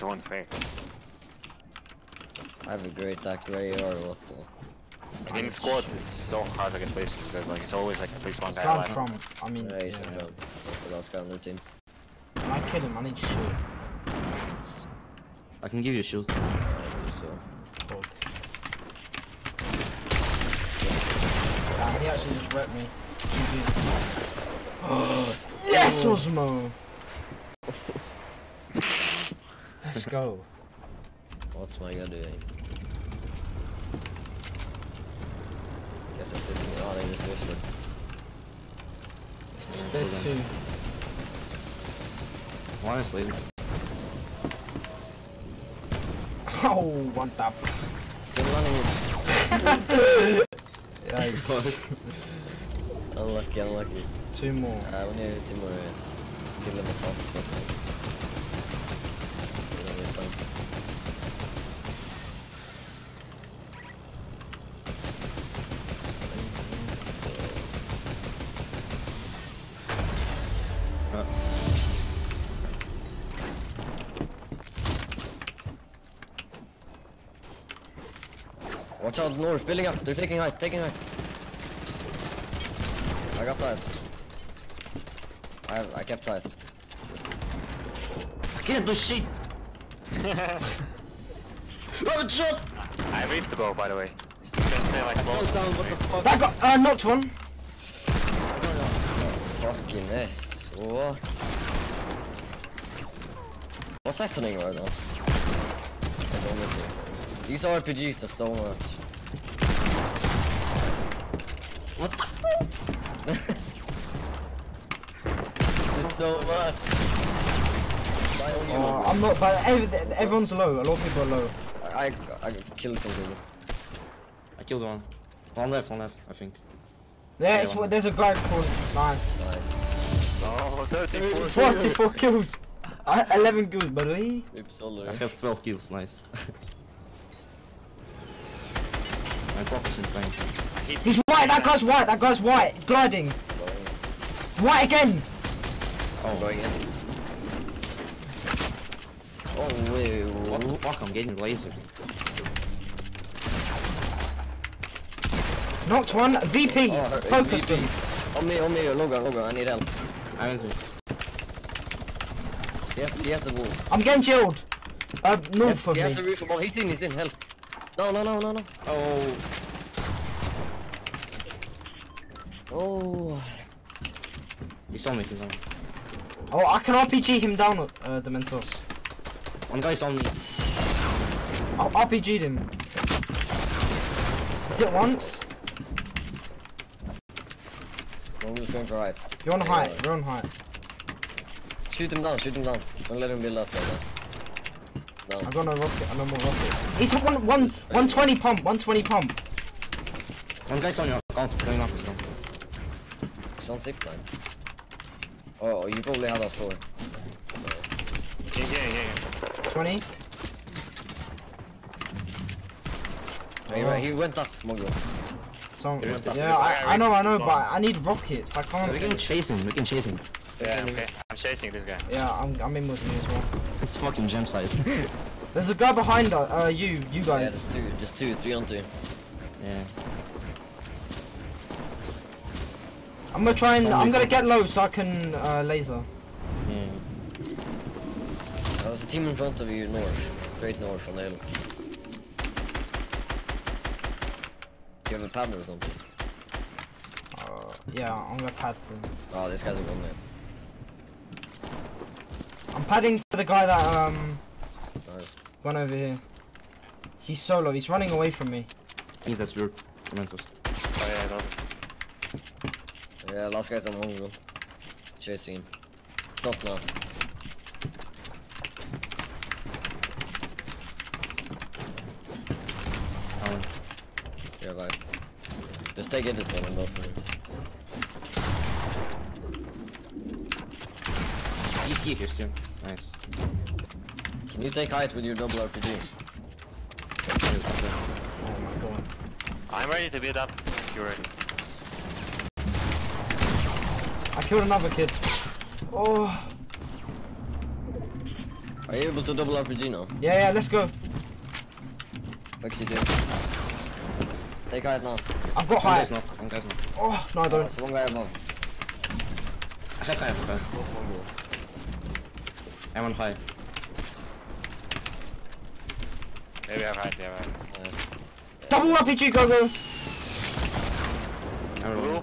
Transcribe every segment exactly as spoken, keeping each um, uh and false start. That's one thing. I have a great attack ready or what the... Like in squads it's so hard to get placement because like it's always like at least one guy alive. From, I mean... Yeah, he's yeah. From. That's the last guy on their team. Can I kill him? I need to shoot. I can give you shields. I do so. Cool. Damn, he actually just wrecked me. Oh, yes, Osmo! Let's go. What's my guy doing? Guess I'm sitting in all in this whistle. There's two. One is leaving. Oh, one tap. Yikes. Unlucky, unlucky. Two more. Uh, we need two more. Give them as fast as possible. We don't waste time. Watch out north, building up, they're taking height, taking height. I got that. I have, I kept that. I can't do shit! I'm shot! I reefed the bow by the way. Just there, like, balls down, what the fuck? I got, I uh, knocked one! Oh, fucking this, what? What's happening right now? I don't miss it. These R P Gs are so much. What the fuck? This is so much. Oh, I'm not bad. Every, everyone's low. A lot of people are low. I I killed some people. I killed one. One left, one left, I think. There, yeah, there's a guy called Nice. Nice. Oh, thirty-four. forty-four kills. I eleven kills, by the way. I have twelve kills, nice. He's white, that guy's white, that guy's white, gliding. White again! Oh, go again. Oh, wait, what the fuck, I'm getting lasered. Knocked one, V P, oh, focus V P. Them. On me, on me, Logan, Logan, I need help. I need Yes, he has the wall. I'm getting chilled. Uh, north yes, of he me. He has the roof above, he's in, he's in, help. No, no, no, no, no. Oh. Oh. He's on me, he's on me. Oh, I can R P G him down, uh, Domentos. One guy's on me. I'll R P G'd him. Is it once? No, he's going for height. You're on height, you're on height. Shoot him down, shoot him down. Don't let him build up like that. No. I got no rocket, I got more rockets. He's one, one, one twenty pump, one twenty pump. One guy's on your account, going up his gun. He's on zipline. Oh, you probably had us four. Yeah, yeah, yeah, yeah. twenty? Oh. Right, he went up, Mongo. Some, went up. Yeah, I, I know, I know, but I need rockets, I can't... Yeah, we can chase him, we can chase him. Yeah, okay. I'm chasing this guy. Yeah, I'm, I'm in with me as well. It's fucking gem side. There's a guy behind us, uh, you, you guys. Yeah, there's two, just two, three on two. Yeah. I'm gonna try and, oh, I'm gonna God. get low so I can, uh, laser. Yeah. There's a team in front of you, north. Straight north on the hill. Do you have a pad or something? Uh, yeah, I'm gonna pad them. Oh, this guy's a one man. I'm padding to the guy that um nice. Went over here. He's solo, he's running away from me. I think that's your Domentos. Oh yeah, I got it. Yeah, last guy's on one room. Chasing him. Not now. Um. Yeah, right. Just take it this one and go for him. Here, here. Nice. Can you take height with your double R P G? Oh my god. I'm ready to build up if you're ready. I killed another kid. Oh. Are you able to double up Regina? Yeah, yeah, let's go. What's he doing? Take height now. I've got height. One guy's not. One guy's not. Oh, no, I don't. Oh, so one guy above. I have height, bro. I'm on high. Yeah, we have height, yeah, man. Nice. Yeah. Double up, Ichi, go, go. I'm rolling.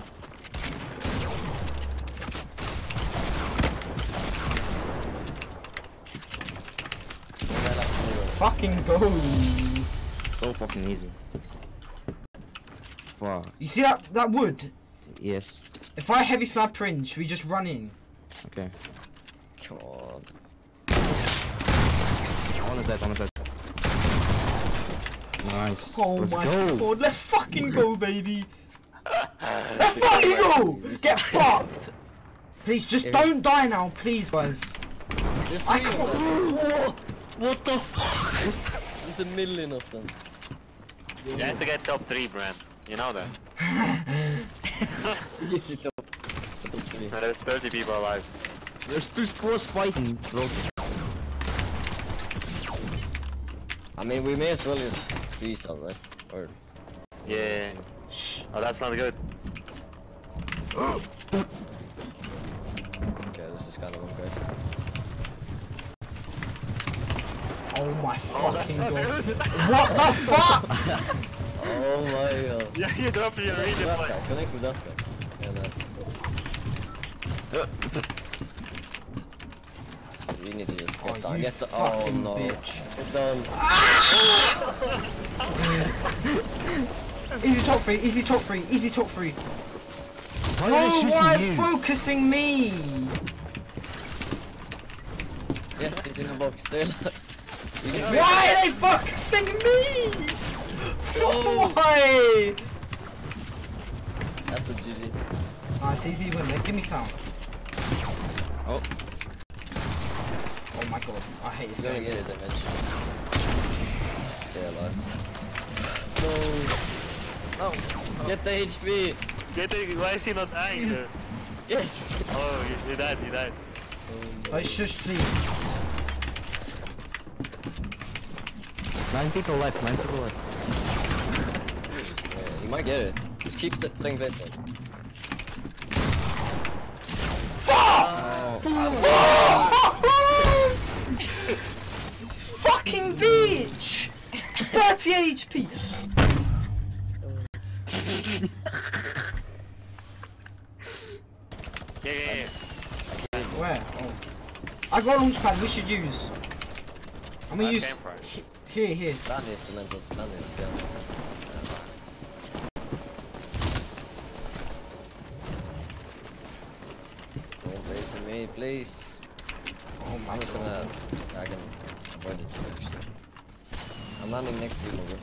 Fucking go! So fucking easy. Fuck. You see that that wood? Yes. If I heavy slap Prince, we just run in. Okay. God. On his head, on his head. Nice. Oh let's my go. God, let's fucking go, baby! Let's fucking go! Get fucked! Please, just yeah. don't die now, please, guys. Just I can't. What the fuck? There's a million of them. You have to get top three, Brand. You know that. Easy top. top three. No, there's thirty people alive. There's two squads fighting, bro. I mean, we may as well just freeze up, right? Or... Yeah. Shh. Oh, that's not good. Okay, this is kind of impressive. Oh my oh, fucking god. What the fuck? Oh my god. Yeah, you dropped your really play. Connect with that guy. Yeah, nice. You need to just get oh, down. Get the. Oh no. Bitch. Get down. Ah! Easy top three, easy top three, easy top three. Why are oh, you why you? focusing me? Yes, he's in the box still. Why are they focusing me? Oh. Why? That's a G G. Ah, it's easy win. Give me some. Oh. Oh my god. I hate this. You're gonna get it eventually. Stay alive. No. Oh. oh. Get the H P. Get the. Why is he not dying? Yes. yes. Oh, he, he died. He died. Oh, shush, please. Nine people left, nine people left. Yeah, you might get it. Just keep playing that. Fuck! Oh. Fuck! Fucking bitch! thirty H P! Yeah, yeah, yeah. Where? Oh. I got a launch pad we should use. I'm gonna use... Here, here. Ban this to Mentos, ban this to go. Don't base on me, please. Oh my I'm just gonna... I can avoid it too, actually. I'm landing next to you, Logan.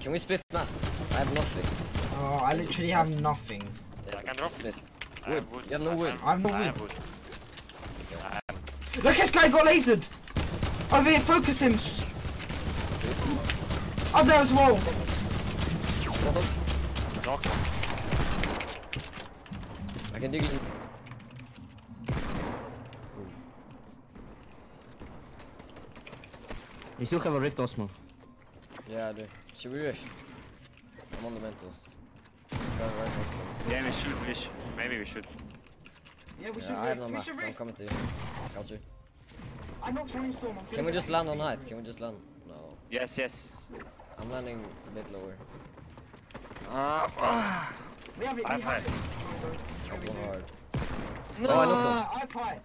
Can we split mats? I have nothing. Oh, I literally have yes. nothing. I can drop it. I have wood. You have no wood. I have no wood. I have wood. I have... Look, this guy got lasered! Over here, focus him! Up there as well! I can dig it. You still have a rift, Osmo. Yeah, I do. Should we rift? I'm on the Mentos. Right next to us. Yeah, we should, we should. Maybe we should. Yeah, we yeah, should I have no max, so I'm coming to you. Can't you? I'm not trying to storm. I'm Can we just land on height? Can we just land? No. Yes, yes. I'm landing a bit lower. Uh, uh, we have it, we have it. I've gone hard. No, oh, I knocked him. I've high.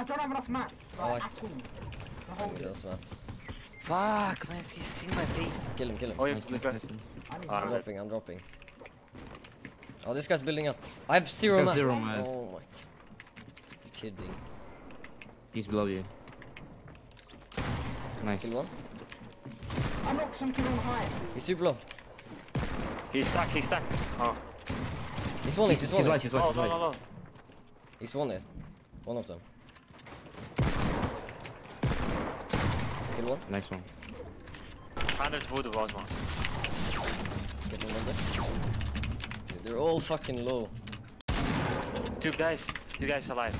I don't have enough mats. Like, oh, at all. The whole those mats. Fuck, man, he's seen my face. Kill him, kill him. Oh, yeah, nice, nice, nice. I need I'm dropping, I'm dropping. Oh, this guy's building up. I have zero mats. Zero mats. Oh my god. You're kidding. He's below you. Nice. Kill one. I knocked some kill on high. He's super low. He's stuck, he's stuck. Oh. He's one, he's, he's, he's one. Right, he's right, oh, he's right. No, no, no. He's one, one of them. Kill one. Nice one. Anders would have lost one. Get another. They're all fucking low. Two guys, two guys alive.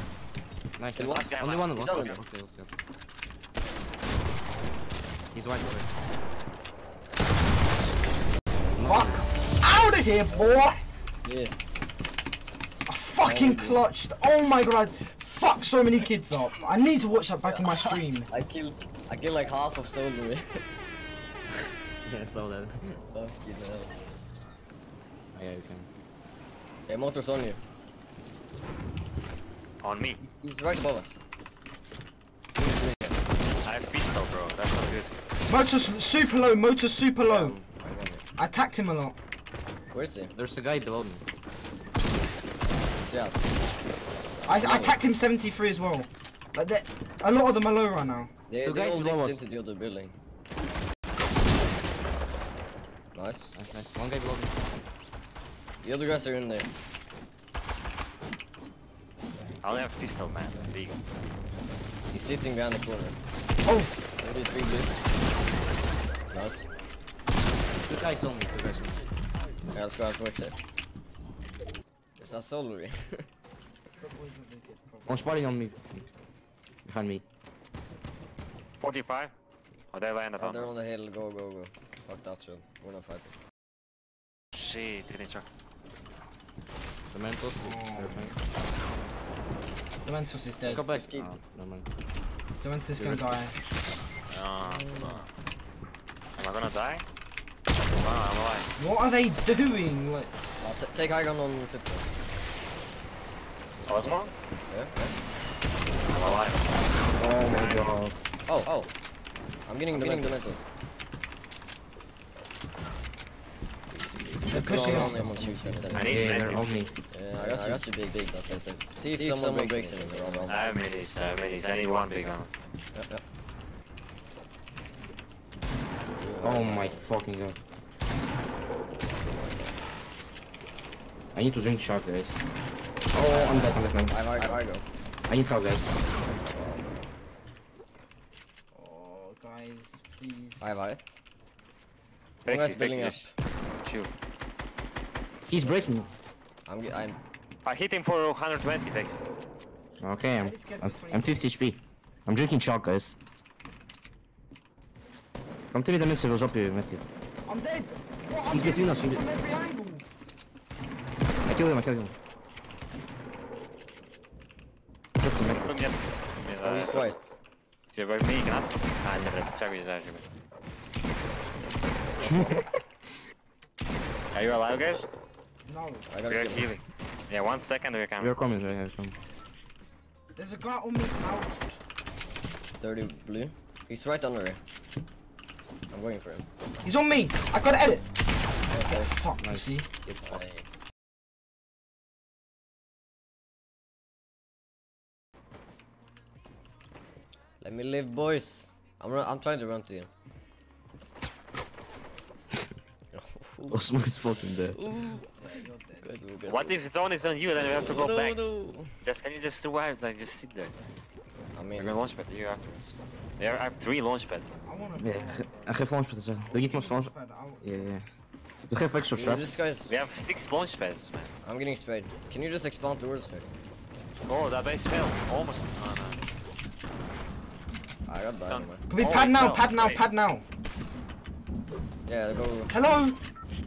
Nice. Only right. one left. Okay, okay, okay. He's white away. Fuck! Out of here, boy! Yeah. I fucking clutched. Oh my god. Fuck so many kids up. I need to watch that back in my stream. I killed. I killed like half of Soul. Yeah, Soul dead. Fuck you, dead. Oh, yeah, you can. Yeah, motor's on you. On me. He's right above us. I have pistol, bro. That's not good. Motor's super low. Motor's super low. Um, I, I attacked him a lot. Where is he? There's a guy below me. Yeah. I, I attacked him seventy-three as well. Like that, a lot of them are low right now. They, the they guys all below us. The other building. Nice. Nice, nice. One guy below me. The other guys are in there. I only have pistol, man. Big. He's sitting behind the corner. Oh! thirty-three good. Nice. Two guys on me, two guys on me. Yeah, let's go out and work safe. It's not solo. One spotting on me. Behind me. forty-five? Oh, they landed on. Oh, they're on the hill. Go, go, go. Fuck that shit. We're not fighting. Shit, didn't check. Domentos. Oh. Domentos is dead. Go back. Keep. Oh, no, man. Domentos is gonna die. Oh, no. Am I gonna die? No, I'm alive. What are they doing? Like... Oh, take high ground on fifty. Osmo? Yeah, yeah. I'm alive. Oh my god. Oh, oh. I'm getting Domentos. They're pushing on someone shoots them. I need yeah, they're on me. Yeah, I got, I got you big, big. That's it. See if, See if someone, someone breaks it. it. I have minis, I have minis. I need one big one. Yep, yep. Oh my fucking god. I need to drink shot, guys. Oh, I'm dead, I'm dead, man. I, I, I go. I need help, guys. Oh, guys, please. Bye bye. One guy's building up. Chill. He's breaking. I'm, I'm... I hit him for one hundred twenty, thanks. Okay, I'm, I'm, I'm fifty H P. I'm drinking shock, guys. Come to me, the mixer will drop you, medkit. I'm dead! Bro, I'm He's dead. between us. From every angle. I killed him, I killed him. Oh, he's white. He's over me, can I? Ah, it's a red. Sorry, it's a red. Are you alive, guys? No. I got healing. healing. Yeah, one second we're coming. We're coming, right here. There's a guy on me now. thirty blue. He's right under here. I'm going for him. He's on me. I gotta edit. Okay. Oh, fuck, nice. You see? Good play. Let me live, boys. I'm run I'm trying to run to you. Osmo is fucking dead. Ooh. What if zone is on you, then we have to go no, back? No. Just can you just survive, like just sit there? I mean, we're gonna launch pad here afterwards. There are three launch pads. I wanna yeah, I have launch pads. Do you get more launch pads? Yeah, yeah. Do you have extra traps? Guy's... We have six launch pads, man. I'm getting sprayed. Can you just expand towards me? Oh, that base fell. Almost. Oh, no. I got that. On... Can we oh, pad, now, pad now, pad now, pad now? Yeah, go. Hello!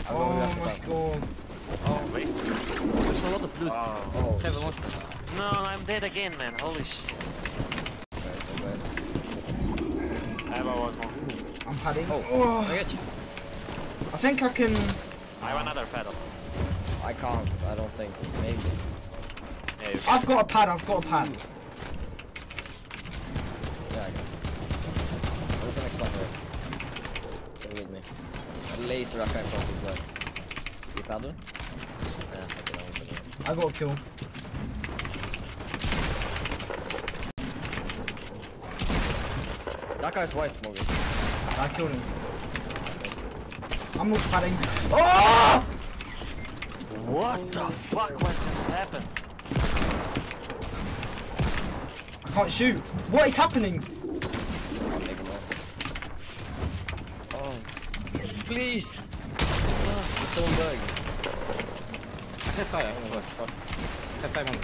Oh my god. Oh, wait. There's a lot of loot. Oh, oh, no, I'm dead again, man. Holy shit. I have a Osmo. I'm padding. Oh, oh. I get you. I think I can. I have another paddle. I can't. I don't think. Maybe. Yeah, I've got a pad. I've got a pad. Yeah, I got it. Where's the next spot there? Stay with me. Laser attack as well. You paddle? Yeah, okay, I got a kill. That guy's white, Morgan. I killed him. I'm not padding. Oh! What the fuck? What just happened? I can't shoot. What is happening? Please! Oh, there's someone dying. I have fire, oh my god, fuck. I have fire on me.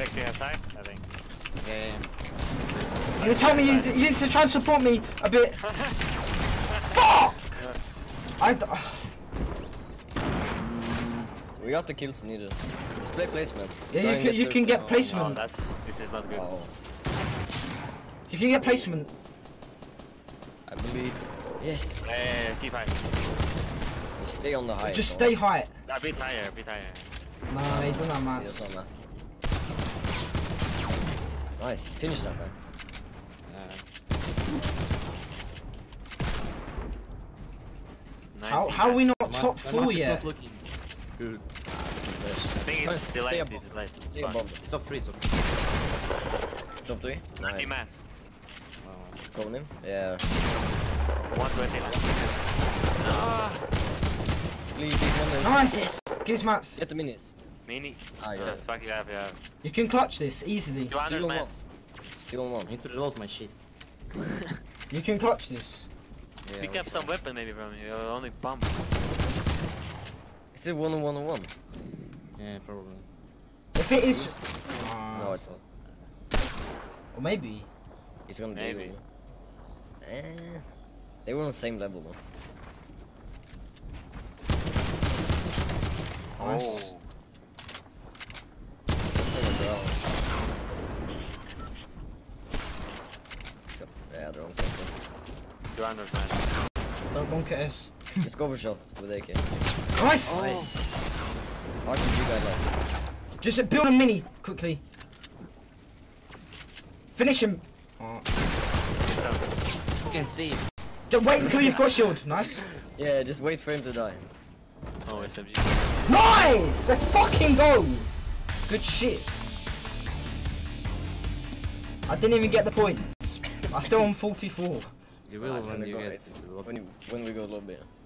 Nexi has high, I think. Yeah, yeah. You tell me you, you need to try and support me a bit. Fuck! Yeah. I d we got the kills needed. Let's play placement. Yeah, you can, you can get placement. No, that's, this is not good. Oh. You can get placement. I believe. Yes. Yeah, yeah, yeah. Keep high. Stay on the high. Just stay high. A bit higher, a bit higher. No, they don't have mats. Nice. Finish that, man. Yeah. How, how are we not top four yet? Good. I think it's delayed, it's delayed. It's top three, top three. Top three? ninety mass. Coming in? Yeah. one twenty mass. Nice! Gives max. Get the minis. Mini? Ah, yeah. Fuck you up, yeah. You can clutch this easily. two hundred mass. Still on one. You need to reload my shit. You can clutch this. Yeah, pick up some weapon maybe from you. You're only bump. Is it one on one on one? Yeah, probably. If it is just... Uh, no, it's not. Or maybe. It's gonna maybe. be... Maybe. Eh, they were on the same level though. Oh. Nice. Yeah, they're on something. two hundred man. Don't bonk at us. Let's go for shots with A K. Nice! Oh. How did you guys like? Just build a mini, quickly. Finish him! Oh. You can see him. Just wait until you've got shield, nice. Yeah, just wait for him to die. Oh, S M G. Nice! Let's fucking go! Good shit. I didn't even get the points. I'm still on forty-four. You will oh, when, you get, when, you, when we go a little bit.